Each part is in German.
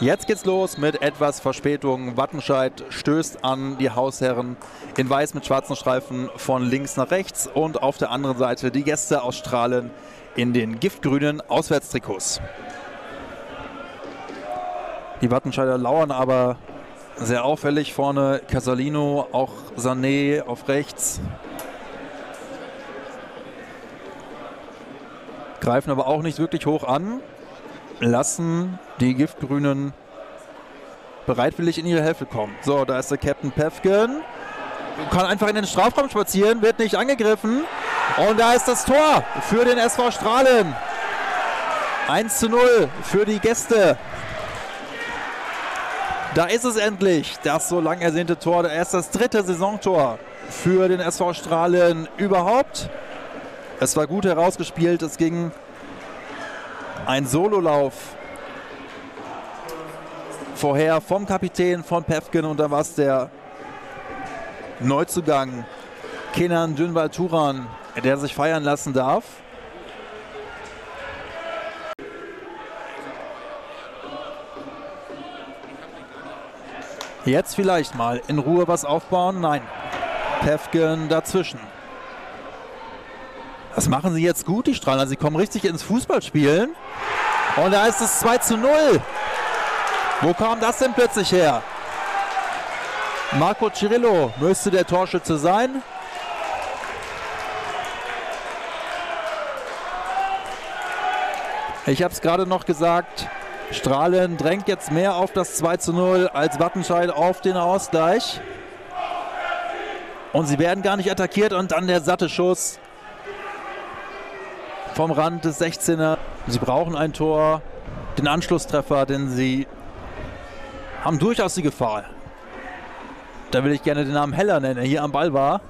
Jetzt geht's los mit etwas Verspätung. Wattenscheid stößt an, die Hausherren in Weiß mit schwarzen Streifen von links nach rechts und auf der anderen Seite die Gäste aus Strahlen in den giftgrünen Auswärtstrikots. Die Wattenscheider lauern aber sehr auffällig vorne. Casalino, auch Sané auf rechts. Greifen aber auch nicht wirklich hoch an. Lassen die Giftgrünen bereitwillig in ihre Hälfte kommen. So, da ist der Captain Päffgen. Kann einfach in den Strafraum spazieren, wird nicht angegriffen. Und da ist das Tor für den SV Strahlen. 1:0 für die Gäste. Da ist es endlich, das so lang ersehnte Tor. Da ist das dritte Saisontor für den SV Strahlen überhaupt. Es war gut herausgespielt, es ging ein Sololauf vorher vom Kapitän von Päffgen und dann war es der Neuzugang Kenan Dünbal-Turan, der sich feiern lassen darf. Jetzt vielleicht mal in Ruhe was aufbauen. Nein, Päffgen dazwischen. Das machen sie jetzt gut, die Strahler. Sie kommen richtig ins Fußballspielen. Und da ist es 2:0. Wo kam das denn plötzlich her? Marco Cirillo müsste der Torschütze sein. Ich habe es gerade noch gesagt. Strahlen drängt jetzt mehr auf das 2:0 als Wattenscheid auf den Ausgleich. Und sie werden gar nicht attackiert und dann der satte Schuss vom Rand des 16er. Sie brauchen ein Tor, den Anschlusstreffer, denn sie haben durchaus die Gefahr. Da will ich gerne den Namen Heller nennen, der hier am Ball war,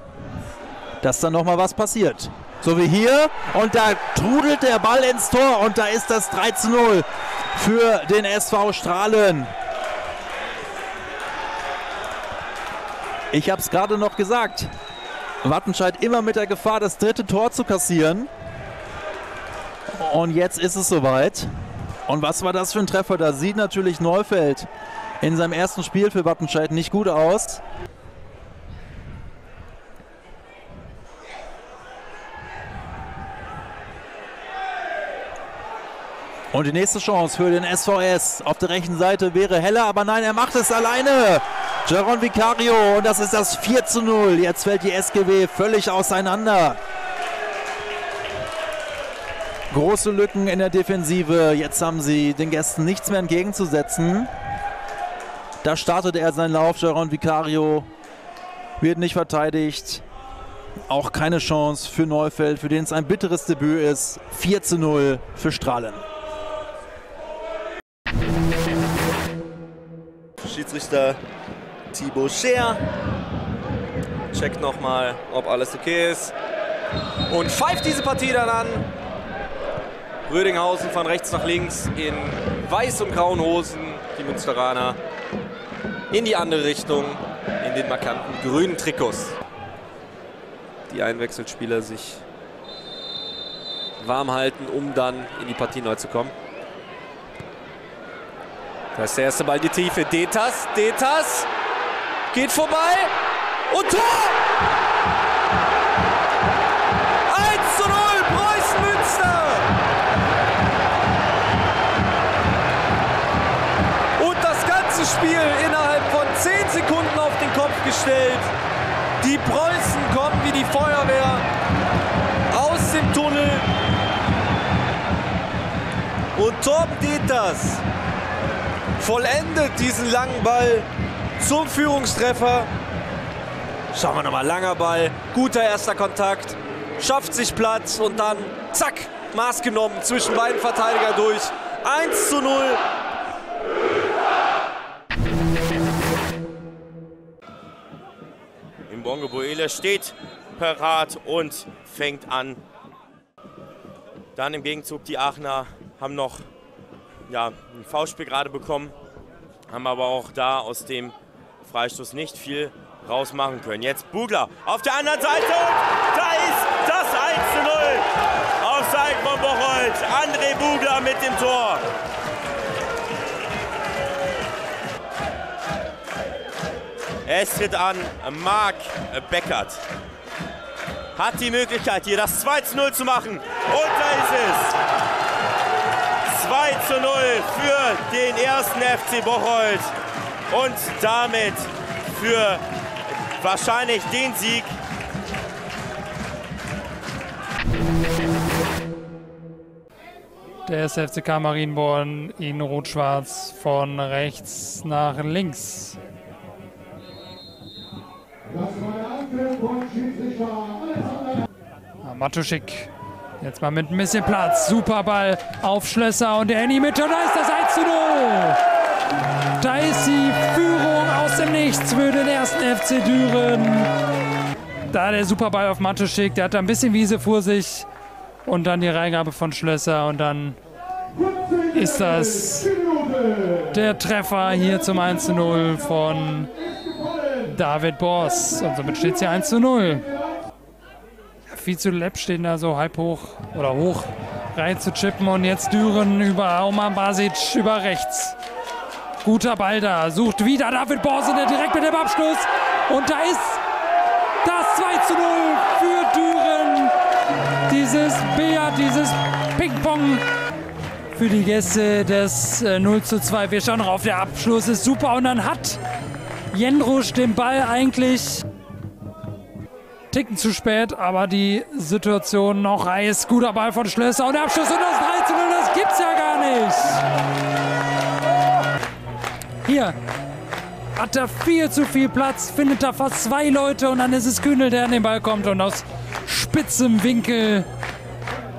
dass dann nochmal was passiert. So wie hier und da trudelt der Ball ins Tor und da ist das 3:0 für den SV Strahlen. Ich habe es gerade noch gesagt, Wattenscheid immer mit der Gefahr, das dritte Tor zu kassieren. Und jetzt ist es soweit. Und was war das für ein Treffer? Da sieht natürlich Neufeld in seinem ersten Spiel für Wattenscheid nicht gut aus. Und die nächste Chance für den SVS auf der rechten Seite wäre Heller, aber nein, er macht es alleine. Jaron Vicario und das ist das 4:0. Jetzt fällt die SGW völlig auseinander. Große Lücken in der Defensive. Jetzt haben sie den Gästen nichts mehr entgegenzusetzen. Da startet er seinen Lauf. Jaron Vicario wird nicht verteidigt. Auch keine Chance für Neufeld, für den es ein bitteres Debüt ist. 4:0 für Strahlen. Schiedsrichter Thibaut Scheer checkt nochmal, ob alles okay ist. Und pfeift diese Partie dann an. Rödinghausen von rechts nach links in weiß und grauen Hosen, die Münsteraner in die andere Richtung, in den markanten grünen Trikots. Die Einwechselspieler sich warm halten, um dann in die Partie neu zu kommen. Da ist der erste Ball in die Tiefe, Detas geht vorbei und Tor! 1:0 Preußen Münster! Spiel innerhalb von 10 Sekunden auf den Kopf gestellt. Die Preußen kommen wie die Feuerwehr aus dem Tunnel. Und Torben Detas vollendet diesen langen Ball zum Führungstreffer. Schauen wir nochmal, langer Ball, guter erster Kontakt, schafft sich Platz und dann zack, Maß genommen zwischen beiden Verteidiger durch. 1:0. Bongo-Boele steht parat und fängt an. Dann im Gegenzug die Aachener haben noch ein Foulspiel gerade bekommen, haben aber auch da aus dem Freistoß nicht viel rausmachen können. Jetzt Bugler auf der anderen Seite und da ist das 1:0 auf Seiten von Bocholt. André Bugler mit dem Tor. Es tritt an Marc Beckert. Hat die Möglichkeit, hier das 2:0 zu machen. Und da ist es. 2:0 für den ersten FC Bocholt. Und damit für wahrscheinlich den Sieg. Der erste FCK Marienborn in Rot-Schwarz von rechts nach links. Matuschik, jetzt mal mit ein bisschen Platz. Super Ball auf Schlösser und der in die Mitte. Und da ist das 1:0. Da ist die Führung aus dem Nichts für den ersten FC Düren. Da der Superball auf Matuschik, der hat da ein bisschen Wiese vor sich. Und dann die Reingabe von Schlösser und dann ist das der Treffer hier zum 1:0 von David Boss. Und somit steht es hier 1:0. Viel zu läpp stehen da so halb hoch oder hoch rein zu chippen und jetzt Düren über Omar Basic über rechts. Guter Ball da, sucht wieder David Boss und der direkt mit dem Abschluss. Und da ist das 2:0 für Düren. Dieses Billard, dieses Ping-Pong für die Gäste des 0:2. Wir schauen noch auf, der Abschluss ist super und dann hat Jendrusch den Ball eigentlich Ticken zu spät, aber die Situation noch heiß. Guter Ball von Schlösser und der Abschluss und das 13 und das gibt's ja gar nicht. Hier hat er viel zu viel Platz, findet da fast zwei Leute und dann ist es Kühnel, der an den Ball kommt und aus spitzem Winkel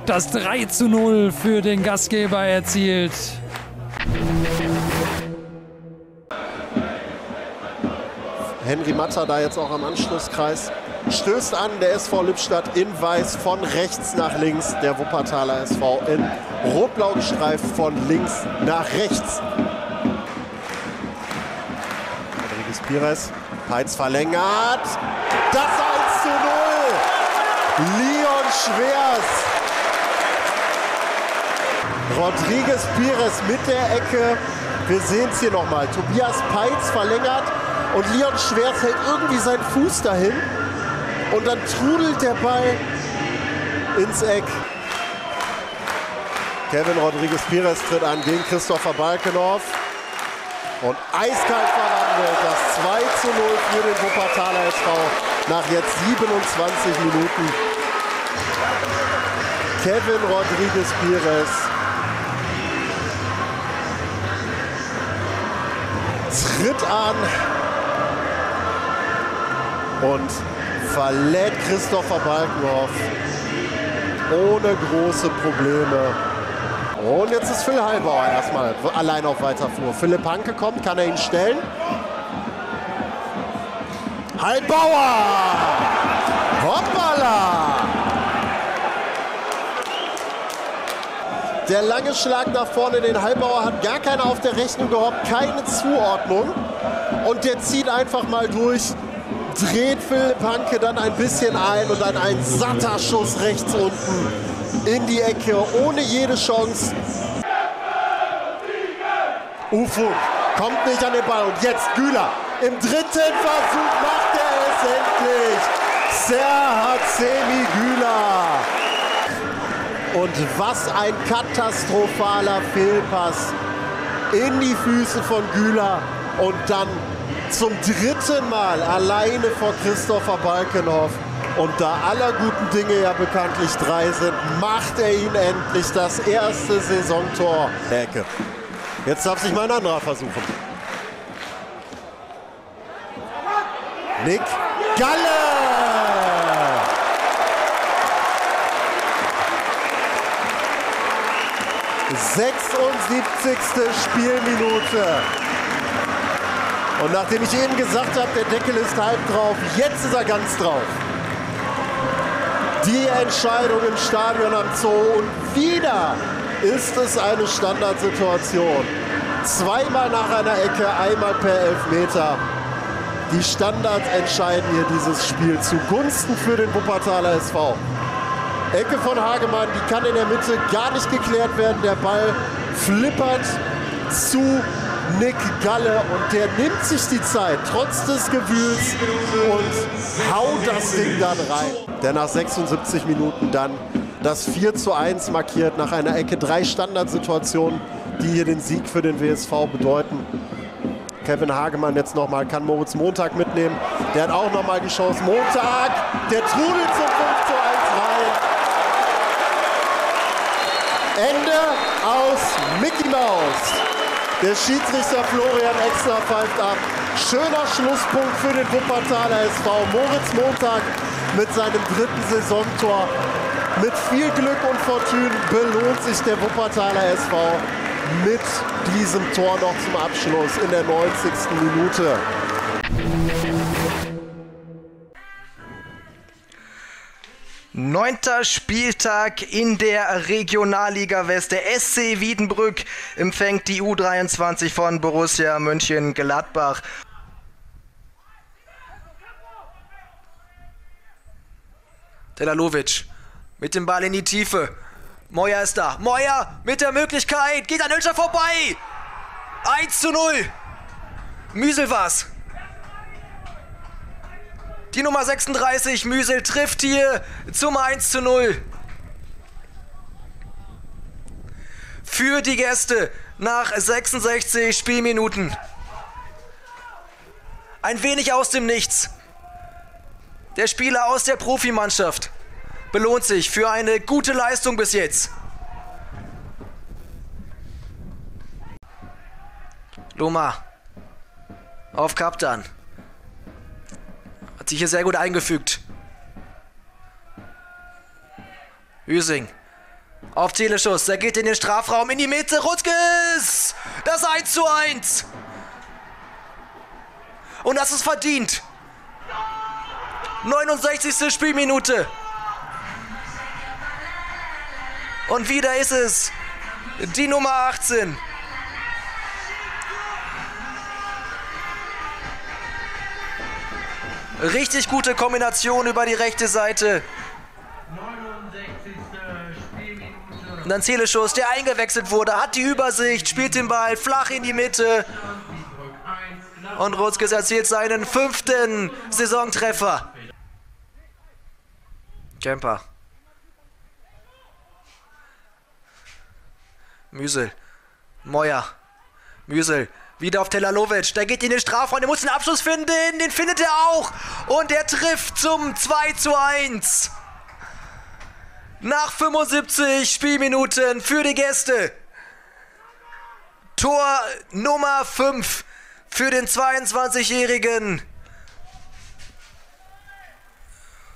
das 3:0 für den Gastgeber erzielt. Henry Matter da jetzt auch am Anschlusskreis. Stößt an, der SV Lippstadt in Weiß von rechts nach links. Der Wuppertaler SV in Rot-Blau gestreift von links nach rechts. Rodriguez Pires, Peitz verlängert. Das 1:0. Leon Schwers. Rodriguez Pires mit der Ecke. Wir sehen es hier nochmal. Tobias Peitz verlängert und Leon Schwers hält irgendwie seinen Fuß dahin. Und dann trudelt der Ball ins Eck. Kevin Rodriguez Pires tritt an gegen Christopher Balkenhoff. Und eiskalt verwandelt das 2:0 für den Wuppertaler SV nach jetzt 27 Minuten. Kevin Rodriguez Pires tritt an und verlädt Christopher Balkenhoff ohne große Probleme. Und jetzt ist Phil Heilbauer erstmal allein auf weiter Flur. Philipp Hanke kommt, kann er ihn stellen? Heilbauer! Hoppala! Der lange Schlag nach vorne, den Heilbauer hat gar keiner auf der Rechnung gehabt, keine Zuordnung. Und der zieht einfach mal durch. Dreht Philipp Hanke dann ein bisschen ein und dann ein satter Schuss rechts unten in die Ecke, ohne jede Chance. Ufo kommt nicht an den Ball und jetzt Güler im dritten Versuch macht er es endlich. Serhat Semi Güler. Und was ein katastrophaler Fehlpass in die Füße von Güler und dann zum dritten Mal alleine vor Christopher Balkenhoff. Und da aller guten Dinge ja bekanntlich drei sind, macht er ihn endlich das erste Saisontor. Ecke. Jetzt darf sich mal ein anderer versuchen. Nick Galle! 76. Spielminute. Und nachdem ich eben gesagt habe, der Deckel ist halb drauf, jetzt ist er ganz drauf. Die Entscheidung im Stadion am Zoo und wieder ist es eine Standardsituation. Zweimal nach einer Ecke, einmal per Elfmeter. Die Standards entscheiden hier dieses Spiel zugunsten für den Wuppertaler SV. Ecke von Hagemann, die kann in der Mitte gar nicht geklärt werden. Der Ball flippert zu Nick Galle, und der nimmt sich die Zeit, trotz des Gewühls, und haut das Ding dann rein. Der nach 76 Minuten dann das 4:1 markiert, nach einer Ecke, 3 Standardsituationen, die hier den Sieg für den WSV bedeuten. Kevin Hagemann jetzt nochmal, kann Moritz Montag mitnehmen, der hat auch nochmal die Chance. Montag, der trudelt zum 5:1 rein. Ende aus Mickey Mouse. Der Schiedsrichter Florian Exner pfeift ab. Schöner Schlusspunkt für den Wuppertaler SV. Moritz Montag mit seinem 3. Saisontor. Mit viel Glück und Fortune belohnt sich der Wuppertaler SV mit diesem Tor noch zum Abschluss in der 90. Minute. Neunter Spieltag in der Regionalliga West. Der SC Wiedenbrück empfängt die U23 von Borussia Mönchengladbach. Delalovic mit dem Ball in die Tiefe. Moya ist da. Moya mit der Möglichkeit. Geht an Hölscher vorbei. 1:0. Müsel war's. Die Nummer 36, Müsel, trifft hier zum 1:0. Für die Gäste nach 66 Spielminuten. Ein wenig aus dem Nichts. Der Spieler aus der Profimannschaft belohnt sich für eine gute Leistung bis jetzt. Loma auf Kaptan. Hat sich hier sehr gut eingefügt. Hüsing auf Teleschuss. Er geht in den Strafraum, in die Mitte. Rutkis! Das 1:1. Und das ist verdient. 69. Spielminute. Und wieder ist es die Nummer 18. Richtig gute Kombination über die rechte Seite. 69. Spielminute. Und dann Zieleschuss, der eingewechselt wurde, hat die Übersicht, spielt den Ball flach in die Mitte. Und Rodriguez erzielt seinen 5. Saisontreffer. Kemper. Müsel, Moya, Müsel, wieder auf Telalovic, der geht in den Strafraum, der muss den Abschluss finden, den findet er auch und er trifft zum 2:1. Nach 75 Spielminuten für die Gäste. Tor Nummer 5 für den 22-Jährigen.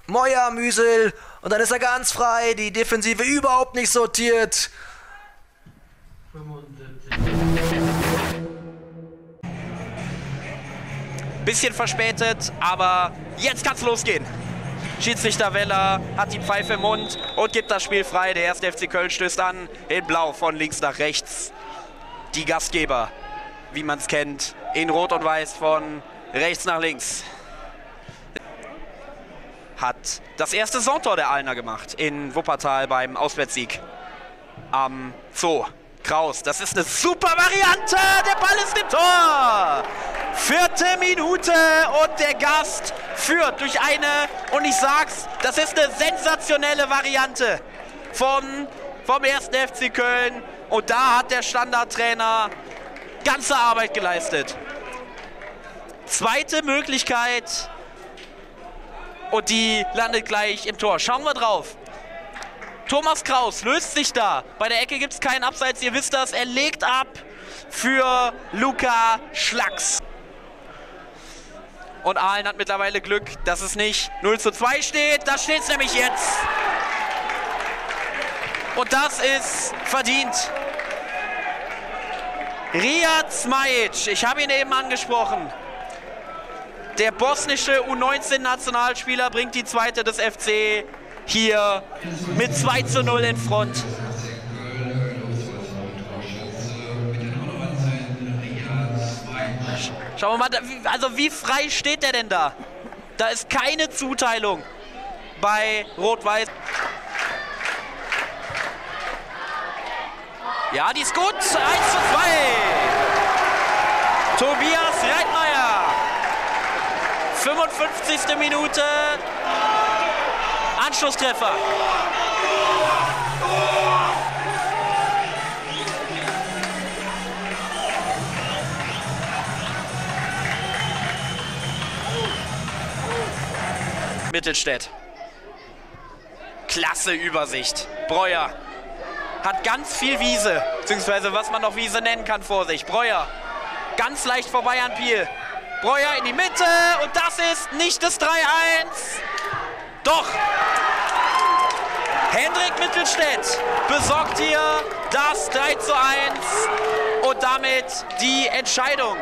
Moya, Müsel, und dann ist er ganz frei, die Defensive überhaupt nicht sortiert. Bisschen verspätet, aber jetzt kann's losgehen. Schiedsrichter Weller hat die Pfeife im Mund und gibt das Spiel frei. Der erste FC Köln stößt an, in Blau von links nach rechts. Die Gastgeber, wie man es kennt, in Rot und Weiß von rechts nach links. Hat das erste Saisontor der Alner gemacht in Wuppertal beim Auswärtssieg am Zoo. Kraus, das ist eine super Variante, der Ball ist im Tor! 4. Minute und der Gast führt durch eine, und ich sag's, das ist eine sensationelle Variante vom 1. FC Köln, und da hat der Standardtrainer ganze Arbeit geleistet. Zweite Möglichkeit und die landet gleich im Tor. Schauen wir drauf. Thomas Kraus löst sich da. Bei der Ecke gibt es keinen Abseits, ihr wisst das. Er legt ab für Luca Schlacks. Und Ahlen hat mittlerweile Glück, dass es nicht 0:2 steht. Da steht es nämlich jetzt. Und das ist verdient. Riyad Smajic, ich habe ihn eben angesprochen. Der bosnische U19-Nationalspieler bringt die zweite des FC hier mit 2:0 in Front. Schauen wir mal, also wie frei steht der denn da? Da ist keine Zuteilung bei Rot-Weiß. Ja, die ist gut. 1:2. Tobias Reitmeier. 55. Minute. Anschlusstreffer. Mittelstädt. Klasse Übersicht. Breuer hat ganz viel Wiese, beziehungsweise was man noch Wiese nennen kann, vor sich. Breuer ganz leicht vorbei an Piel. Breuer in die Mitte und das ist nicht das 3-1. Doch! Hendrik Mittelstädt besorgt hier das 3:1 und damit die Entscheidung.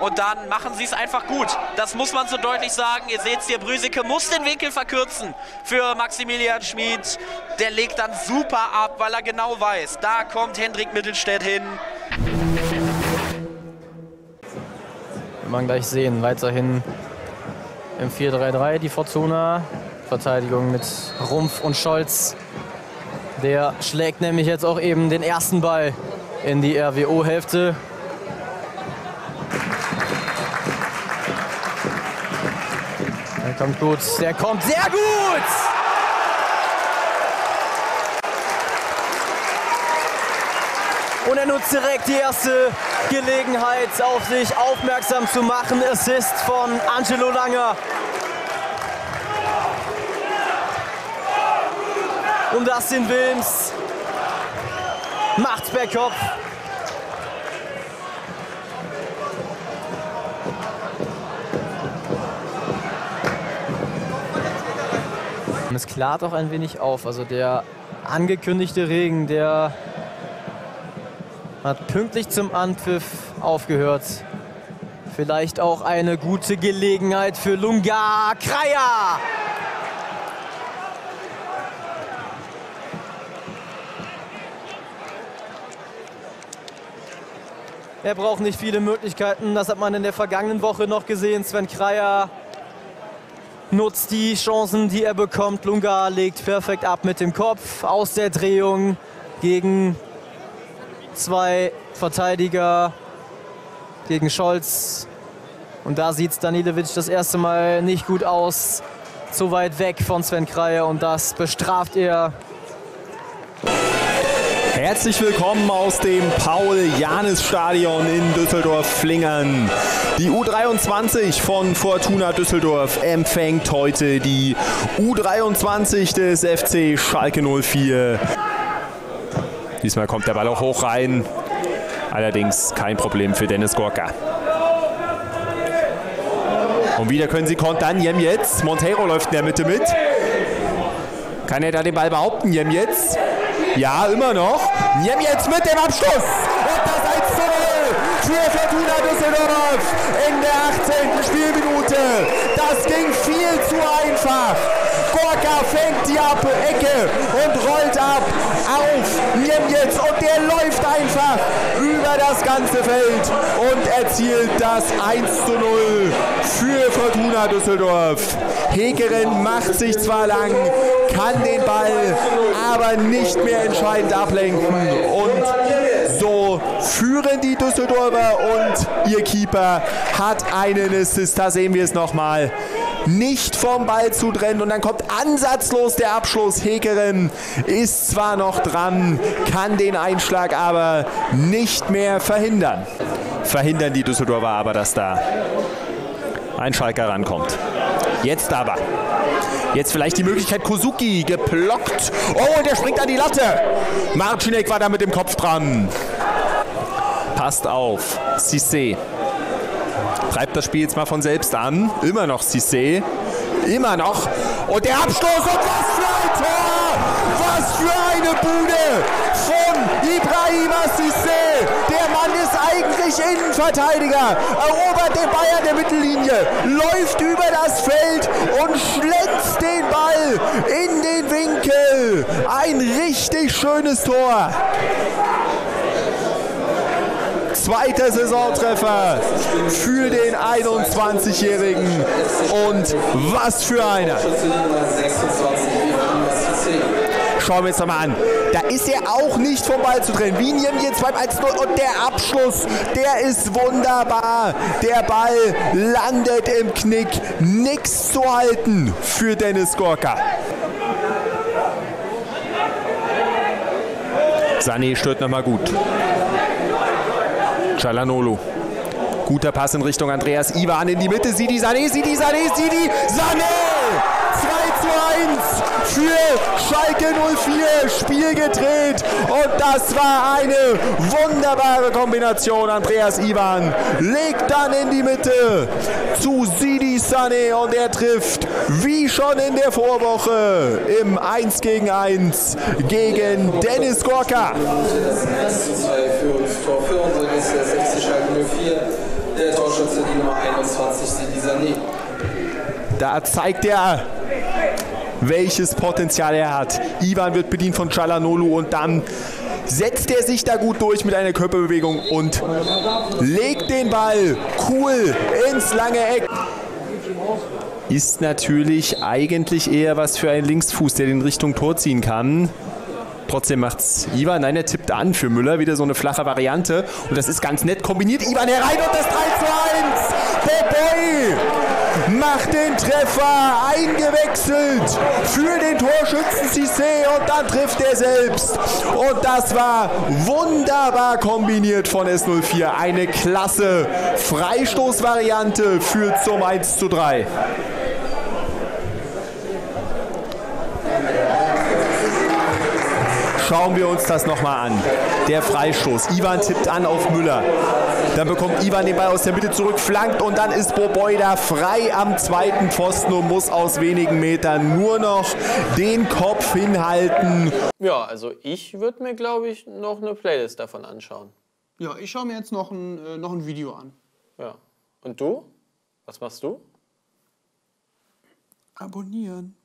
Und dann machen sie es einfach gut. Das muss man so deutlich sagen. Ihr seht es hier, Brüseke muss den Winkel verkürzen für Maximilian Schmid. Der legt dann super ab, weil er genau weiß, da kommt Hendrik Mittelstädt hin. Wir werden gleich sehen, weiterhin im 4-3-3 die Fortuna. Verteidigung mit Rumpf und Scholz. Der schlägt nämlich jetzt auch eben den ersten Ball in die RWO-Hälfte. Kommt gut, der kommt sehr gut! Und er nutzt direkt die erste Gelegenheit, auf sich aufmerksam zu machen. Assist von Angelo Langer. Und Dustin Wilms macht's per Kopf. Es klart auch ein wenig auf, also der angekündigte Regen, der hat pünktlich zum Anpfiff aufgehört. Vielleicht auch eine gute Gelegenheit für Lunga Kreier. Er braucht nicht viele Möglichkeiten, das hat man in der vergangenen Woche noch gesehen. Sven Kreier nutzt die Chancen, die er bekommt. Lunga legt perfekt ab mit dem Kopf aus der Drehung gegen zwei Verteidiger, gegen Scholz. Und da sieht Danilevic das erste Mal nicht gut aus. Zu weit weg von Sven Kreier und das bestraft er. Herzlich willkommen aus dem Paul-Janis-Stadion in Düsseldorf-Flingern. Die U23 von Fortuna Düsseldorf empfängt heute die U23 des FC Schalke 04. Diesmal kommt der Ball auch hoch rein. Allerdings kein Problem für Dennis Gorka. Und wieder können sie kontern. Jem jetzt. Montero läuft in der Mitte mit. Kann er da den Ball behaupten? Jem jetzt. Ja, immer noch. Niem jetzt mit dem Abschluss. Und das 1:0 für Fortuna Düsseldorf in der 18. Spielminute. Das ging viel zu einfach. Gorka fängt die Ecke und rollt ab auf Niem jetzt. Und der läuft einfach über das ganze Feld und erzielt das 1:0 für Fortuna Düsseldorf. Hekeren macht sich zwar lang, kann den Ball aber nicht mehr entscheidend ablenken und so führen die Düsseldorfer und ihr Keeper hat einen Assist, da sehen wir es nochmal, nicht vom Ball zu trennen und dann kommt ansatzlos der Abschluss. Hekeren ist zwar noch dran, kann den Einschlag aber nicht mehr verhindern. Verhindern die Düsseldorfer aber, dass da ein Schalker rankommt. Jetzt aber. Jetzt vielleicht die Möglichkeit, Kozuki geblockt. Oh, und der springt an die Latte. Marcinek war da mit dem Kopf dran. Passt auf. Cissé. Treibt das Spiel jetzt mal von selbst an. Immer noch Cissé. Immer noch. Und der Abstoß. Und was für ein Tor! Was für eine Bude von Ibrahima Cissé. Der Mann ist eigentlich Innenverteidiger. Erobert den Bayern der Mittellinie. Läuft über das Feld und schlänzt den Ball in den Winkel. Ein richtig schönes Tor. Zweiter Saisontreffer für den 21-Jährigen. Und was für einer. Schauen wir uns nochmal an. Da ist er auch nicht vom Ball zu trennen. Wien jetzt beim 1-0 und der Abschluss, der ist wunderbar. Der Ball landet im Knick. Nichts zu halten für Dennis Gorka. Sané stört nochmal gut. Çalhanoğlu. Guter Pass in Richtung Andreas Iwan in die Mitte. Sané! 2:1 für Schalke 04. Spiel gedreht. Und das war eine wunderbare Kombination. Andreas Iwan legt dann in die Mitte zu Sidi Sané und er trifft wie schon in der Vorwoche im 1:1 gegen Dennis Gorka. Das 1:2 für uns Tor für unsere Gäste des FC Schalke 04. Der Torschütze, die Nummer 21, Sidi Sané. Da zeigt er, welches Potenzial er hat. Ivan wird bedient von Çalhanoğlu und dann setzt er sich da gut durch mit einer Körperbewegung und legt den Ball cool ins lange Eck. Ist natürlich eigentlich eher was für einen Linksfuß, der den Richtung Tor ziehen kann. Trotzdem macht's Ivan. Nein, er tippt an für Müller. Wieder so eine flache Variante. Und das ist ganz nett kombiniert. Ivan herein und das 3:1. Bobby macht den Treffer, eingewechselt für den Torschützen Cissé und dann trifft er selbst. Und das war wunderbar kombiniert von S04. Eine klasse Freistoßvariante für zum 1:3. Schauen wir uns das nochmal an. Der Freistoß. Ivan tippt an auf Müller. Dann bekommt Ivan den Ball aus der Mitte zurück, flankt und dann ist Boboy da frei am zweiten Pfosten und muss aus wenigen Metern nur noch den Kopf hinhalten. Ja, also ich würde mir, glaube ich, noch eine Playlist davon anschauen. Ja, ich schaue mir jetzt noch ein Video an. Ja. Und du? Was machst du? Abonnieren.